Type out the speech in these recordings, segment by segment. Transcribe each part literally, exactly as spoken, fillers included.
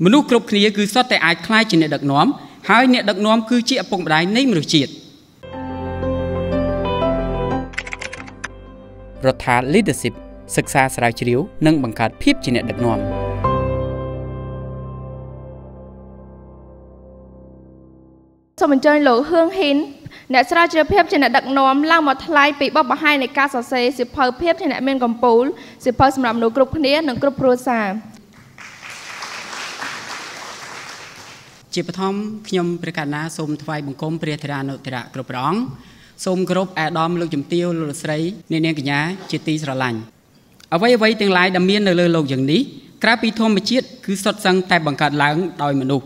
Manu crop clear goose at the eye clash in the duck norm, high net duck norm coochie upon my name rochit. Rotar leadership, success right you, nung bankard peep in the duck norm. So mình chơi lỗ hương hin, nè sau chơi phép trên nè đặt nón lau mặt lái bị bóc hai này cá sấu xé, sỉ phơi phép trên nè men cầm pol, sỉ phơi sầm làm nụ cục nè nụ cục rosa. Chỉ bắt thom nhom bề cạn na sôm thay bằng côm bề thề đàn nội thề đạ cục rong, sôm cục đom lục chấm tiêu lục sấy nên nên cái nhá chỉ tì sờ lạnh. Ở vậy vậy tiếng lái đầm miên nơi lơ lầu dường ní, cá bị thom mà chết cứ sọt sang tai bằng cạn láng đòi mà nụ.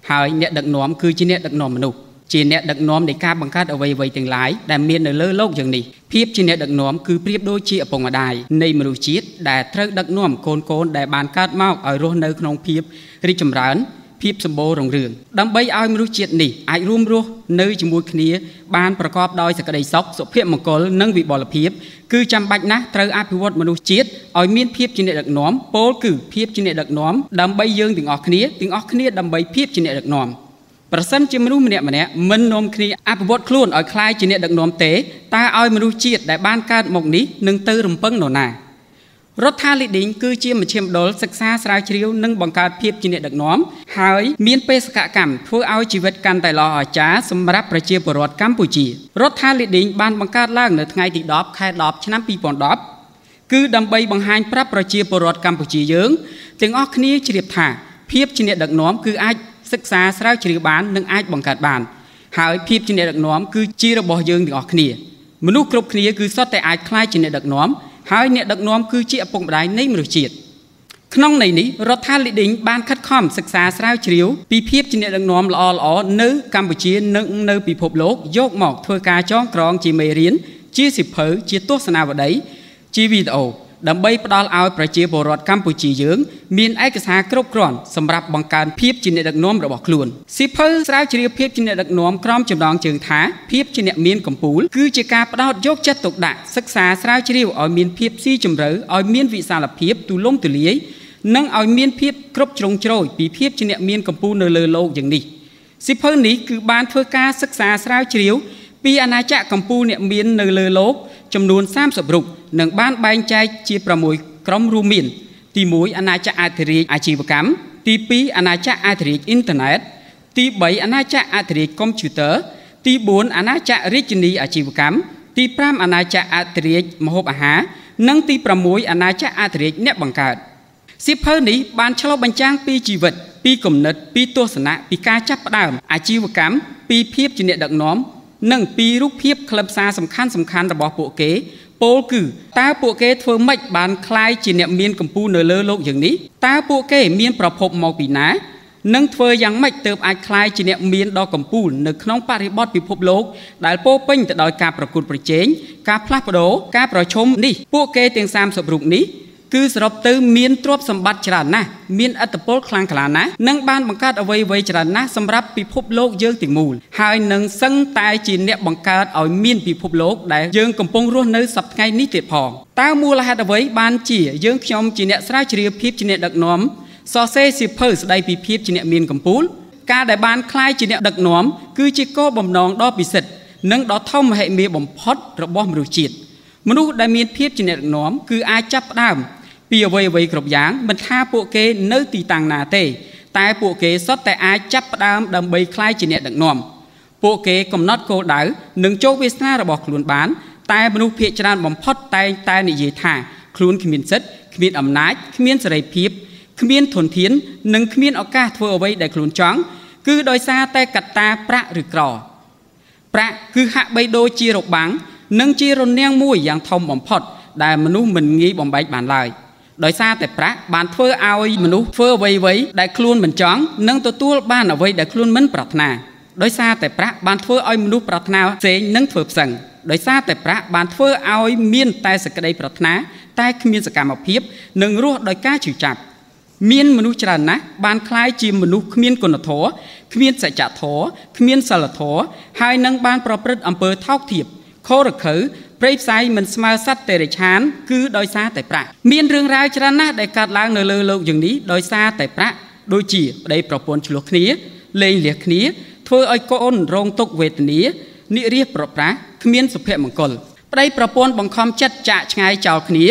Hãy nét đặc nóm cứ chỉ nét đặc nóm mà nụ chỉ nét đặc nóm để cá bằng cát ở vây vây từng lái đam miên ở lơ lốc dường này phép chỉ nét đặc nóm cứ phép đôi chị ở bồng ở đài này mà nụ chết để thớt đặc nóm côn côn để bàn cát mau ở rô nơi non phép rít chầm rán phép sầm bồ rồng rường đâm bay ao mà nụ chết này ai rôm rô nơi chỉ mùi khía bànประกอบ ដោយ សក្តីសុខសុភមង្គលនិងវិបលភាពគឺចាំបាច់ណាស់ត្រូវអភិវឌ្ឍមនុស្សជាតិឲ្យមានភាពជាអ្នកដឹកនាំពលគឺភាពជាអ្នកដឹកនាំដើម្បីយើងទាំងអស់គ្នាទាំងអស់គ្នាដើម្បីភាពជាអ្នកដឹកនាំប្រសិនជាមនុស្សម្នាក់ម្នាក់មិននាំគ្នាអភិវឌ្ឍខ្លួនឲ្យคล้ายជាអ្នកដឹកនាំទេតើឲ្យមនុស្សជាតិដែលបានកើតមកនេះនឹងទៅរំពឹងនរណារដ្ឋាភិបាលគឺជាមជ្ឈមណ្ឌលសិក្សាស្រាវជ្រាវនិងបង្កើតភាពជាអ្នកដឹកនាំហើយមានបេសកកម្មធ្វើឲ្យជីវិតកាន់តែល្អអស្ចារ្យសម្រាប់ប្រជាពលរដ្ឋកម្ពុជារដ្ឋាភិបាលបានបង្កើតឡើងនៅថ្ងៃទីដប់ខែដប់ឆ្នាំពីរពាន់ដប់គឺដើម្បីបង្ហាញប្រាប់ប្រជាពលរដ្ឋកម្ពុជាយើងទាំងអស់គ្នាជ្រាបថាភាពជាអ្នកដឹកនាំគឺអាចសិក្សាស្រាវជ្រាវបាននិងអាចបង្កើតបានហើយភាពជាអ្នកដឹកនាំគឺជារបស់យើងទាំងអស់គ្នាមនុស្សគ្រប់គ្នាគឺសុទ្ធតែអាចក្លាយជាអ្នកដឹកនាំហើយអ្នកដឹកនាំគឺជាឪពុកម្ដាយនៃមនុស្សជាតិក្នុងន័យនេះរដ្ឋាភិបាលបានខិតខំសិក្សាស្រាវជ្រាវពីភាពជាអ្នកដឹកនាំល្អល្អនៅកម្ពុជានិងនៅពិភពលោកយកមកធ្វើការចងក្រងជាមេរៀនជាសិភៅជាទស្សនាវដ្តីជាវីដេអូដើម្បីផ្ដល់ឲ្យប្រជាពលរដ្ឋកម្ពុជាយើងមានឯកសារគ្រប់គ្រាន់សម្រាប់បង្កើនភាពជាអ្នកដឹកនាំរបស់ខ្លួនសិភៅស្រាវជ្រាវភាពជាអ្នកដឹកនាំក្រមចំណងជើងថាភាពជាអ្នកមានកម្ពុជាគឺជាការផ្ដោតយកចិត្តទុកដាក់សិក្សាស្រាវជ្រាវឲ្យមានភាពស៊ីជម្រៅឲ្យមានវិសាលភាពទូលំទូលាយនិងឲ្យមានភាពគ្រប់ជ្រុងជ្រោយពីភាពជាអ្នកមានកម្ពុជានៅលើលោកយ៉ាងនេះសិភៅនេះគឺបានធ្វើការសិក្សាស្រាវជ្រាវពីអាណាចក្រកម្ពុជាអ្នកមាននៅលើលោកចំនួនសាមសិបរូបនិងបានបែងចែកជាប្រាំមួយក្រុមរួមមានទីមួយអាណាចក្រអធិរាជអាជីវកម្មទីពីរអាណាចក្រអធិរាជអ៊ីនធឺណិតទីបីអាណាចក្រអធិរាជកុំព្យូទ័រទីបួនអាណាចក្ររាជធានីអាជីវកម្មទីប្រាំអាណាចក្រអធិរាជម្ហូបអាហារនិងទីប្រាំមួយអាណាចក្រអធិរាជអ្នកបង្កើតសៀវភៅនេះបានឆ្លុះបញ្ចាំងពីជីវិតពីគំនិតពីទស្សនៈពីការចាប់ផ្ដើមអាជីវកម្មពីភាពជាអ្នកដឹកនាំនិងពីរូបភាពក្លឹបសារសំខាន់សំខាន់របស់ពួកគេពោលគឺតើពួកគេធ្វើម៉េចបានคล้ายជាអ្នកមានកម្ពុជានៅលើលោកយ៉ាងនេះតើពួកគេមានប្រភពមកពីណានិងធ្វើយ៉ាងម៉េចទើបអាចคล้ายជាអ្នកមានដ៏កម្ពុជានៅក្នុងបរិបទពិភពលោកដែលពោរពេញទៅដោយការប្រកួតប្រជែងការផ្លាស់ប្ដូរការប្រឈមនេះពួកគេទាំងសាមសិបរូបនេះគឺសរុបទៅមានទ្រព្យសម្បត្តិច្រើនណាស់មានអត្ថប្រយោជន៍ខ្លាំងក្លាណាស់និងបានបង្កើតអ្វីៗច្រើនណាស់សម្រាប់ពិភពលោកយើងទាំងមូលហើយនឹងសឹងតែជាអ្នកបង្កើតឲ្យមានពិភពលោកដែលយើងកំពុងរស់នៅសប្តាហ៍នេះទៀតផងតើមូលហេតុអ្វីបានជាយើងខ្ញុំជាអ្នកស្រាវជ្រាវភាពជាអ្នកដឹកនាំសរសេរសៀវភៅស្ដីពីភាពជាអ្នកមានកម្ពុជាការដែលបានក្លាយជាអ្នកដឹកនាំគឺជាគោលបំណងដ៏ពិសិដ្ឋនិងដ៏ធំមហិមាបំផុតរបស់មនុស្សជាតិមនុស្សដែលមានភាពជាអ្នកដឹកនាំគឺអាចចាប់ផ្ដើមពីអ្វីអ្វីគ្រប់យ៉ាងមិនថាពួកគេនៅទីតាំងណាទេតែពួកគេសុទ្ធតែអាចចាប់ផ្ដើមដើម្បីក្លាយជាអ្នកដឹកនាំពួកគេកំណត់គោលដៅនិងជោគវាសនារបស់ខ្លួនបានតែមនុស្សភាគច្រើនបំផុតតែងតែនិយាយថាខ្លួនគ្មានសិទ្ធិគ្មានអំណាចគ្មានសេរីភាពគ្មានធនធាននិងគ្មានឱកាសធ្វើអ្វីដែលខ្លួនចង់គឺដោយសារតែកត្តាប្រាក់ឬក្រប្រាក់គឺហាក់បីដូចជារបាំងនិងជារនាំងមួយយ៉ាងធំបំផុតដែលមនុស្សមិនងាយបំបែកបានឡើយដោយសារតែប្រាក់បានធ្វើឲ្យមនុស្សធ្វើអ្វីៗដែលខ្លួនមិនចង់និងទទួលបានអ្វីដែលខ្លួនមិនប្រាថ្នាដោយសារតែប្រាក់បានធ្វើឲ្យមនុស្សប្រាថ្នាផ្សេងនិងធ្វើផ្សឹងដោយសារតែប្រាក់បានធ្វើឲ្យមានតែសេចក្តីប្រាថ្នាតែគ្មានសកម្មភាពនិងរស់ដោយការជឿចាប់មានមនុស្សច្រើនណាស់បានคล้ายជាមនុស្សគ្មានគុណធម៌គ្មានសច្ចធម៌គ្មានសិលធម៌ហើយនឹងបានប្រព្រឹត្តអំពើថោកទាបខរខើព្រៃផ្សៃមិនស្មើសត្វតិរិច្ឆានគឺដោយសារតែប្រាក់មានរឿងរ៉ាវច្រើនណាស់ដែលកើតឡើងនៅលើលោកយ៉ាងនេះដោយសារតែប្រាក់ đôi chỉ đâyប្រពន្ធ ឆ្លោះ គ្នា លេង លះ គ្នា ធ្វើ ឲ្យក អូន រង ទុក្ខ វេទនា និរិះ ប្រប្រាស់ គ្មាន សុភមង្គល ប្តី ប្រពន្ធ បង្ខំ ចិត្ត ចាក ឆ្ងាយ ចោល គ្នា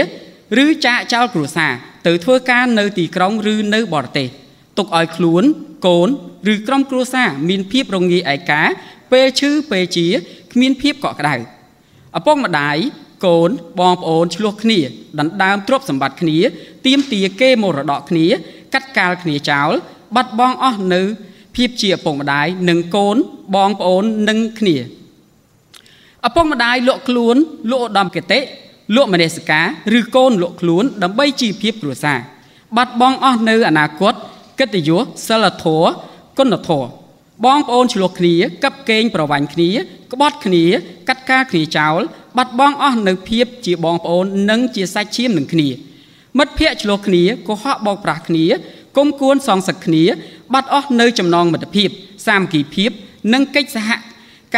ឬ ចាក ចោល គ្រួសារ ទៅ ធ្វើ ការ នៅ ទី ក្រុង ឬ នៅ បរទេស ទុក ឲ្យ ខ្លួន កូន ឬ ក្រុម គ្រួសារ មាន ភាព រងាយ ឯកា ពេល ឈឺ ពេល ជា គ្មាន ភាព កក់ ក្តៅ ឪពុក ម្ដាយ កូន បង ប្អូន ឆ្លោះ គ្នា ដណ្ដើម ទ្រព្យ សម្បត្តិ គ្នា ទាមទារ គេ មរតក គ្នាកាត់កាលគ្នាចោលបាត់បង់អស់នៅភាពជាឪពុកម្ដាយនិងកូនបងប្អូននិងគ្នាឪពុកម្ដាយលក់ខ្លួនលក់ឧត្តមគតិលក់មនសិការឬកូនលក់ខ្លួនដើម្បីជីវភាពគ្រួសារបាត់បង់អស់នៅអនាគតកិត្តិយសសិលធម៌គុណធម៌បងប្អូនឆ្លោះគ្នាកັບកេងប្រវាញ់គ្នាក្បត់គ្នាកាត់កាលគ្នាចោលបាត់បង់អស់នៅភាពជាបងប្អូននិងជាសាច់ឈាមនឹងគ្នាមិត្តភក្តិឆ្លោះគ្នាកុហកបោកប្រាស់គ្នាគុំគួនសងសឹកគ្នាបាត់អស់នៅចំណងមិត្តភាពសាមគ្គីភាពនិងកិច្ចសហ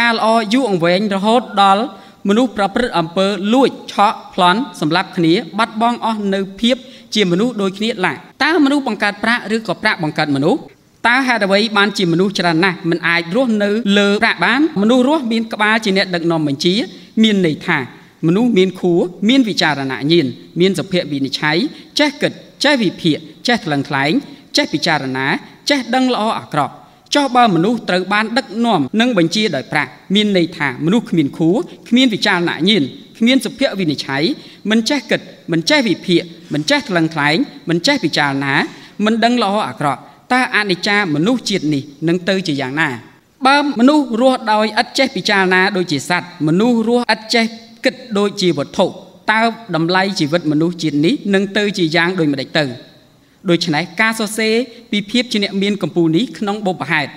ការល្អយូរអង្វែងរហូតដល់មនុស្សប្រព្រឹត្តអំពើលួចឆក់ប្លន់សម្លាប់គ្នាបាត់បង់អស់នៅភាពជាមនុស្សដូចគ្នាឡើយតើមនុស្សបង្កើតប្រាក់ឬក៏ប្រាក់បង្កើតមនុស្សតើហេតុអ្វីបានជាមនុស្សច្រើនណាស់មិនអាចរស់នៅលើប្រាក់បានមនុស្សរស់មានក្បាលជាអ្នកដឹកនាំបញ្ជាមានន័យថាមនុស្សមានខួរមានវិចារណញ្ញាណមានសភៈវិនិច្ឆ័យចេះគិតចេះវិភាគចេះថ្លឹងថ្លែងចេះពិចារណាចេះដឹងល្អអាក្រក់ចោះបើមនុស្សត្រូវបានដឹកនាំនិងបញ្ជាដោយប្រាក់មានន័យថាមនុស្សគ្មានខួរគ្មានវិចារណញ្ញាណគ្មានសភៈវិនិច្ឆ័យមិនចេះគិតមិនចេះវិភាគមិនចេះថ្លឹងថ្លែងមិនចេះពិចារណាមិនដឹងល្អអាក្រក់តើអនិច្ចាមនុស្សជាតិនេះនឹងទៅជាយ៉ាងណាបើមនុស្សរស់ដោយឥតចេះពិចារណាដូចជាសត្វមនុស្សរស់ឥតចេះគិតដូចជាវត្ថុតើតម្លៃជីវិតមនុស្សជាតិនេះនឹងទៅជាយ៉ាងដូចម្តេចទៅដូច្នេះការសរសេរពីភាពជាអ្នកមានកម្ពុជានេះក្នុងបុព្វហេតុ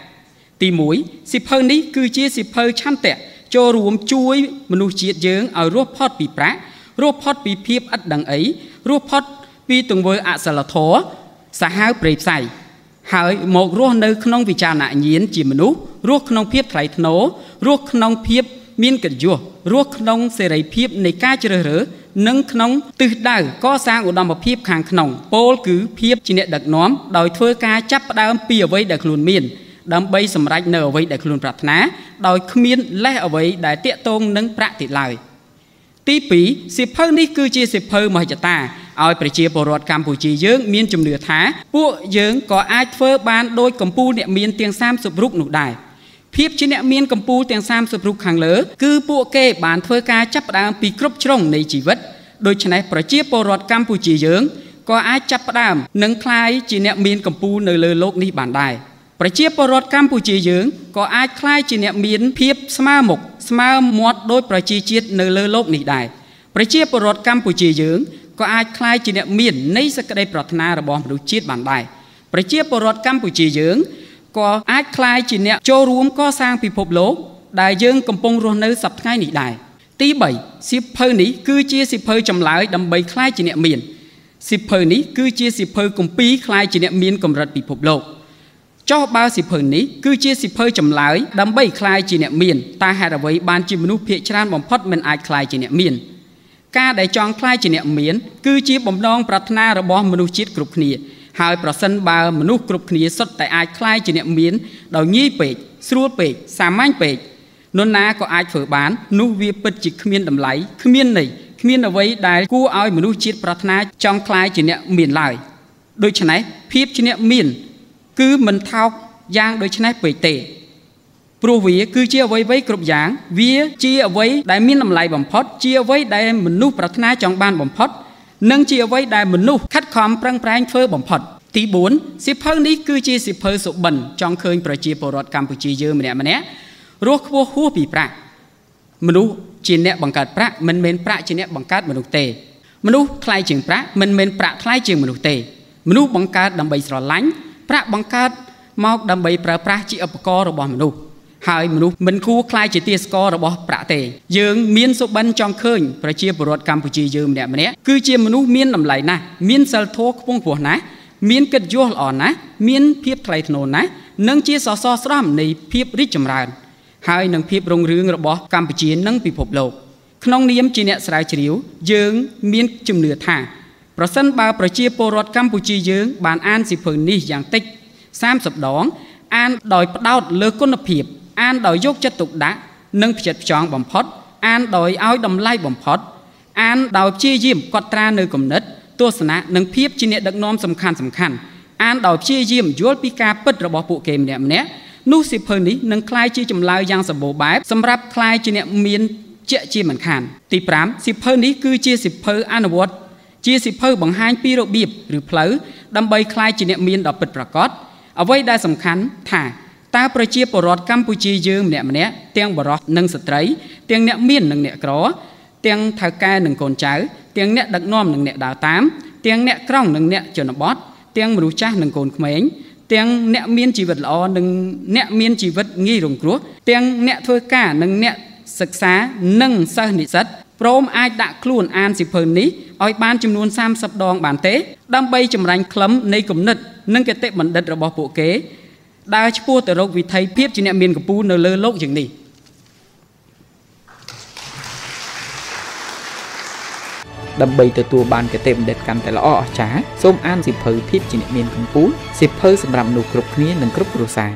ទីមួយសិភៅនេះគឺជាសិភៅឆន្ទៈចូលរួមជួយមនុស្សជាតិយើងឲ្យរស់ផុតពីប្រាក់រស់ផុតពីភាពឥតដឹងអីរស់ផុតពីទង្វើអសិលធម៌សាហាវព្រៃផ្សៃហើយមករស់នៅក្នុងវិចារណញ្ញាណជាមនុស្សរស់ក្នុងភាពថ្លៃថ្នូររស់ក្នុងភាពមានកិត្តិយសរស់ក្នុងសេរីភាពនៃការជ្រើសរើសនិងក្នុងទិសដៅកសាងឧត្តមភាពខាងក្នុងពោលគឺភាពជាអ្នកដឹកនាំដោយធ្វើការចាប់ផ្ដើមពីអ្វីដែលខ្លួនមានដើម្បីសម្រេចនៅអ្វីដែលខ្លួនប្រាថ្នាដោយគ្មានលេសអ្វីដែលតាក់ទងនឹងប្រាក់ទិឡើយទីពីរសិភៅនេះគឺជាសិភៅមហិច្ឆតាឲ្យប្រជាពលរដ្ឋកម្ពុជាយើងមានជំនឿថាពួកយើងក៏អាចធ្វើបានដោយកម្ពុជាអ្នកមានទាំងសាមសិបរូបនោះដែរភាពជាអ្នកមានកម្ពុជាទាំងសាមសិបរូបខាងលើគឺពួកគេបានធ្វើការចាប់ផ្ដើមពីគ្រប់ជ្រុងនៃជីវិតដូច្នេះប្រជាពលរដ្ឋកម្ពុជាយើងក៏អាចចាប់ផ្ដើមនិងក្លាយជាអ្នកមានកម្ពុជានៅលើលោកនេះបានដែរប្រជាពលរដ្ឋកម្ពុជាយើងក៏អាចក្លាយជាអ្នកមានភាពស្មើមុខស្មើមាត់ដោយប្រជាជាតិនៅលើលោកនេះដែរប្រជាពលរដ្ឋកម្ពុជាយើងក៏អាចក្លាយជាអ្នកមាននៃសេចក្តីប្រាថ្នារបស់មនុស្សជាតិបានដែរប្រជាពលរដ្ឋកម្ពុជាយើងក៏អាចក្លាយជាអ្នកចូលរួមកសាងពិភពលោកដែលយើងកំពុងរស់នៅសប្តាហ៍នេះដែរទីបីសិភៅនេះគឺជាសិភៅចម្លើយដើម្បីក្លាយជាអ្នកមានសិភៅនេះគឺជាសិភៅគម្ពីរក្លាយជាអ្នកមានកម្រិតពិភពលោកចុះបើសិភៅនេះគឺជាសិភៅចម្លើយដើម្បីក្លាយជាអ្នកមានតើហេតុអ្វីបានជាមនុស្សភាគច្រើនបំផុតមិនអាចក្លាយជាអ្នកមានការដែលចង់ក្លាយជាអ្នកមានគឺជាបំណងប្រាថ្នារបស់មនុស្សជាតិគ្រប់គ្នាហើយប្រសិនបើមនុស្សគ្រប់គ្នាសុទ្ធតែអាចក្លាយជាអ្នកមានដោយងាយពេកស្រួលពេកសាមញ្ញពេកនរណាក៏អាចធ្វើបាននោះវាពិតជាគ្មានតម្លៃគ្មានន័យគ្មានអ្វីដែលគួរឲ្យមនុស្សជាតិប្រាថ្នាចង់ក្លាយជាអ្នកមានឡើយដូច្នេះភាពជាអ្នកមានគឺមិនថោកយ៉ាងដូច្នេះពេកទេព្រោះវាគឺជាអ្វីៗគ្រប់យ៉ាងវាជាអ្វីដែលមានតម្លៃបំផុតជាអ្វីដែលមនុស្សប្រាថ្នាចង់បានបំផុតនិងជាអ្វីដែលមនុស្សខិតខំប្រឹងប្រែងធ្វើបំផុតទីបួនសិភៅនេះគឺជាសិភៅសុបិនចង់ឃើញប្រជាពលរដ្ឋកម្ពុជាយើងម្នាក់ម្នាក់រស់ខ្ពស់ហួសពីប្រាក់មនុស្សជាអ្នកបង្កើតប្រាក់មិនមែនប្រាក់ជាអ្នកបង្កើតមនុស្សទេមនុស្សថ្លៃជាងប្រាក់មិនមែនប្រាក់ថ្លៃជាងមនុស្សទេមនុស្សបង្កើតដើម្បីស្រឡាញ់ប្រាក់បង្កើតមកដើម្បីប្រើប្រាស់ជាឧបករណ៍របស់មនុស្សហើយមនុស្សមិនគួរខ្លាចជាទាសកររបស់ប្រាក់ទេយើងមានសុបិនចង់ឃើញប្រជាពលរដ្ឋកម្ពុជាយើងម្នាក់ម្នាក់គឺជាមនុស្សមានតម្លៃណាស់មានសិលធម៌ខ្ពង់ខ្ពស់ណាស់មានកិត្តិយសល្អណាស់មានភាពថ្លៃថ្នូរណាស់និងជាសសរស្តម្ភនៃភាពរីកចម្រើនហើយនិងភាពរុងរឿងរបស់កម្ពុជានិងពិភពលោកក្នុងនាមជាអ្នកស្រាវជ្រាវយើងមានជំនឿថាប្រសិនបើប្រជាពលរដ្ឋកម្ពុជាយើងបានអានសិភៅនេះយ៉ាងតិច สามสิบ đón an đòi đau lừa con lập hiệp an đòi dốc chất tục đá nâng chật chọn bầm phật an đòi áo đầm lai bầm phật an đòi chia diêm quạt tra nơi cầm đất tua sơn á nâng hiệp chi nệ đặc nom sầm khăn sầm khăn an đòi chia diêm dối pika bứt rồi bỏ bộ kèm đẹp nè nô sĩ phơi ní nâng khai chi chầm lai giang sầm bồ bái sầm ráp khai chi nệ miên chệ chi mẩn khăn tì prám sĩ phơi ní cứ chia sĩ phơi an award chia sĩ phơi bằng hai pi độ biệp rửa phơi đâm bay khai chi nệ miên đập bứt bạc cót ở vậy đại sầm khăn thả taประชีปรอดกัมพูชียืมเนี่ยมันเนี่ยเตียงบรอดหนึ่งสตรีเตียงเนี่ยมีนหนึ่งเนี่ยกรอเตียงทากายหนึ่งคนใจเตียงเนี่ยดักน้อมหนึ่งเนี่ยดาวตามเตียงเนี่ยกล้องหนึ่งเนี่ยเจนบอสเตียงมรุจ้าหนึ่งคนเขมรเตียงเนี่ยมีนชีวิตละหนึ่งเนี่ยมีนชีวิตงีรุงกรัวเตียงเนี่ยเทวกาหนึ่งเนี่ยศึกษาหนึ่งเสนิสัตพร้อมไอ้ดักครูนอ่านสิเพลินนี้อ้อยบ้านจำนวนสามสัปดองบานเตะดังใบจำรังคล้ำในกลุ่มนึดหนึ่งเกตเตะเหมือนเด็ดระบอบโปเกได้ชั่วแต่เราวิธีเพียบจีเนียมีนกับปูเนเลอโลกอย่างนี้ดับเบิลตัวตัวบานก็เต็มเด็ดกันแต่ละอ้อช้าส้มอันสิบเพอเพียบจีเนียมีนกับปูสิบเพอสำหรับหนูกรุบนี้หนึ่งกรุบรูซา